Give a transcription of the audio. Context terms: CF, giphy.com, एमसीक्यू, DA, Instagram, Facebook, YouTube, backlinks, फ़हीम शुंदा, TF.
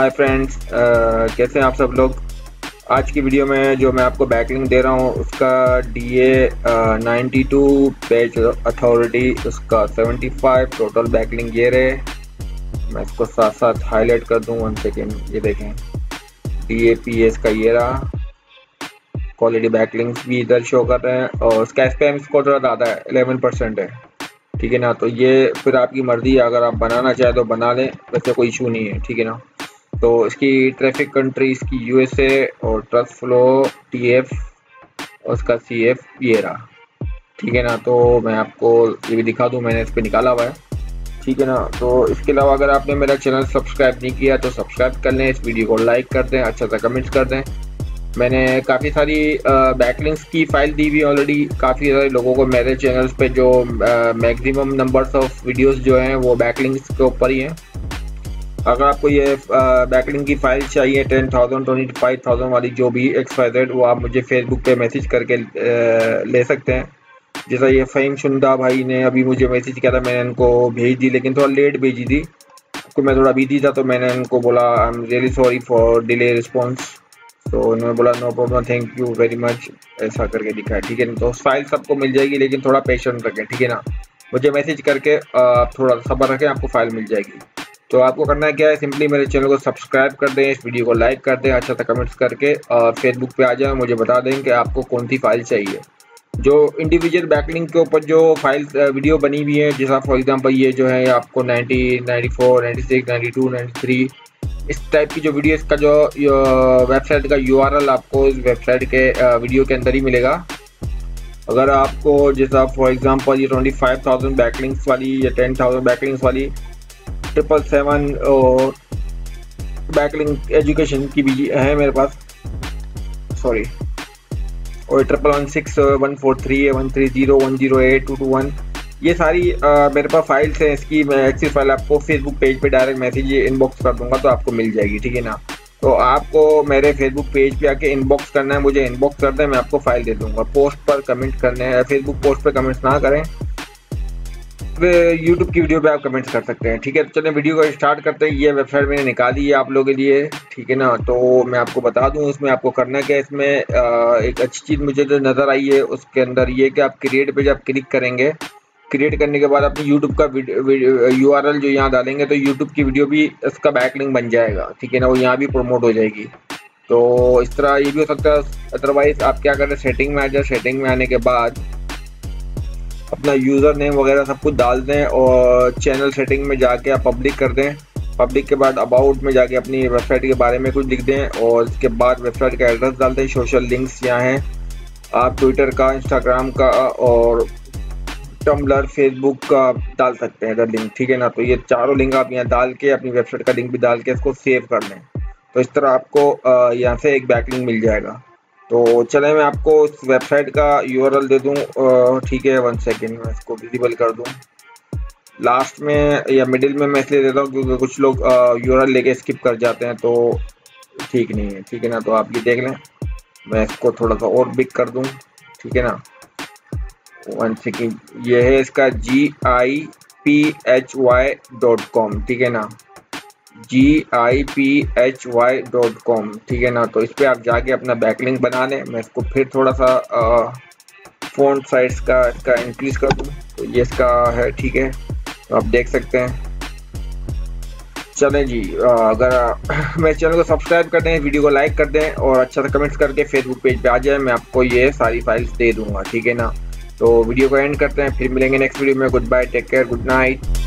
Hi friends, कैसे हैं आप सब लोग। आज की वीडियो में जो मैं आपको बैकलिंक दे रहा हूं उसका DA 92 पेज अथॉरिटी उसका 75 टोटल बैकलिंक ये रहे। मैं इसको साथ साथ हाईलाइट कर दूं, 1 सेकेंड। ये देखें DAPS का ये रहा, क्वालिटी बैकलिंक्स भी इधर शो कर रहे हैं और इसका स्पैम स्कोर थोड़ा ज़्यादा है, 11% है, ठीक है ना। तो ये फिर आपकी मर्जी है, अगर आप बनाना चाहे तो बना लें, वैसे कोई इशू नहीं है, ठीक है ना। तो इसकी ट्रैफिक कंट्री इसकी USA और ट्रस्ट फ्लो TF और उसका CF ये रहा, ठीक है ना। तो मैं आपको ये भी दिखा दूँ, मैंने इस पर निकाला हुआ है, ठीक है ना। तो इसके अलावा अगर आपने मेरा चैनल सब्सक्राइब नहीं किया तो सब्सक्राइब कर लें, इस वीडियो को लाइक कर दें, अच्छा सा कमेंट्स कर दें। मैंने काफ़ी सारी बैकलिंक्स की फाइल दी हुई ऑलरेडी काफ़ी सारे लोगों को मेरे चैनल्स पे, जो मैक्सिमम नंबर्स ऑफ वीडियोस जो हैं वो बैकलिंक्स के ऊपर ही हैं। अगर आपको ये बैकलिंक की फाइल चाहिए 10,000 25,000 वाली जो भी XYZ, वो आप मुझे फेसबुक पे मैसेज करके ले सकते हैं। जैसा ये फ़हीम शुंदा भाई ने अभी मुझे मैसेज किया था, मैंने उनको भेज दी, लेकिन थोड़ा लेट भेजी थी, तो मैं थोड़ा बिजी था, तो मैंने उनको बोला I am really sorry for delay response. तो उन्होंने बोला no problem, thank you very much, ऐसा करके दिखा है, ठीक है ना। तो फाइल सबको मिल जाएगी, लेकिन थोड़ा पेशेंट रखें, ठीक है ना। मुझे मैसेज करके आप थोड़ा सब्र रखें, आपको फाइल मिल जाएगी। तो आपको करना क्या है, सिंपली मेरे चैनल को सब्सक्राइब कर दें, इस वीडियो को लाइक कर दें, अच्छा सा कमेंट्स करके, और फेसबुक पे आ जाए, मुझे बता दें कि आपको कौन सी फाइल चाहिए। जो इंडिविजुअल बैकलिंक के ऊपर जो फाइल वीडियो बनी हुई है, जैसा फॉर एग्जांपल ये जो है आपको 90, 94, 96, 92, 93 इस टाइप की जो वीडियो, इसका जो वेबसाइट का URL आपको इस वेबसाइट के वीडियो के अंदर ही मिलेगा। अगर आपको जैसा फॉर एग्जांपल ये 25,000 बैकलिंक्स वाली या 10,000 बैकलिंक्स वाली 777 और बैकलिंक एजुकेशन की भी है मेरे पास, सॉरी, और 1116143 130 108 221, ये सारी मेरे पास फाइल्स हैं। इसकी मैं अच्छी फाइल आपको फेसबुक पेज पे डायरेक्ट मैसेज इनबॉक्स कर दूंगा तो आपको मिल जाएगी, ठीक है ना। तो आपको मेरे फेसबुक पेज पे आके इनबॉक्स करना है, मुझे इनबॉक्स करना है, मैं आपको फाइल दे दूंगा। पोस्ट पर कमेंट करने हैं, फेसबुक पोस्ट पर कमेंट्स ना करें, यूट्यूब की वीडियो पर आप कमेंट्स कर सकते हैं, ठीक है। तो चलिए वीडियो को स्टार्ट करते हैं। ये वेबसाइट मैंने निकाली है आप लोगों के लिए, ठीक है ना। तो मैं आपको बता दूं इसमें आपको करना क्या है। इसमें एक अच्छी चीज़ मुझे जो नज़र आई है उसके अंदर ये कि आप क्रिएट पे जब क्लिक करेंगे, क्रिएट करने के बाद अपनी यूट्यूब का URL जो यहाँ डालेंगे तो यूट्यूब की वीडियो भी इसका बैकलिंक बन जाएगा, ठीक है ना। वो यहाँ भी प्रमोट हो जाएगी। तो इस तरह ये भी हो सकता है। अदरवाइज़ आप क्या करें, सेटिंग में आ जाए, सेटिंग में आने के बाद अपना यूज़र नेम वगैरह सब कुछ डाल दें और चैनल सेटिंग में जाके आप पब्लिक कर दें। पब्लिक के बाद अबाउट में जाके अपनी वेबसाइट के बारे में कुछ लिख दें और इसके बाद वेबसाइट का एड्रेस डाल दें। सोशल लिंक्स यहाँ हैं, आप ट्विटर का, इंस्टाग्राम का और टम्बलर, फेसबुक का डाल सकते हैं अगर लिंक, ठीक है ना। तो ये चारों लिंक आप यहाँ डाल के अपनी वेबसाइट का लिंक भी डाल के इसको सेव कर लें। तो इस तरह आपको यहाँ से एक बैकलिंक मिल जाएगा। तो चले मैं आपको इस वेबसाइट का URL दे दूँ, ठीक है। 1 सेकेंड मैं इसको विजिबल कर दूँ, लास्ट में या मिडिल में मैं इसलिए देता हूँ क्योंकि कुछ लोग URL लेके स्किप कर जाते हैं, तो ठीक नहीं है, ठीक है ना। तो आप ये देख लें, मैं इसको थोड़ा सा और बिग कर दूँ, ठीक है ना। 1 सेकेंड, ये है इसका giphy.com, ठीक है ना, giphy.com, ठीक है ना। तो इस पर आप जाके अपना बैकलिंक बना लें। मैं इसको फिर थोड़ा सा फ़ॉन्ट साइज़ का इसका इंक्रीज कर दूँ, तो ये इसका है, ठीक है। तो आप देख सकते हैं। चलें जी, अगर मेरे चैनल को सब्सक्राइब कर दें, वीडियो को लाइक कर दें और अच्छा सा कमेंट्स करके फेसबुक पेज पर आ जाए, मैं आपको ये सारी फाइल्स दे दूँगा, ठीक है ना। तो वीडियो को एंड करते हैं, फिर मिलेंगे नेक्स्ट वीडियो में। Good bye, take care, good night.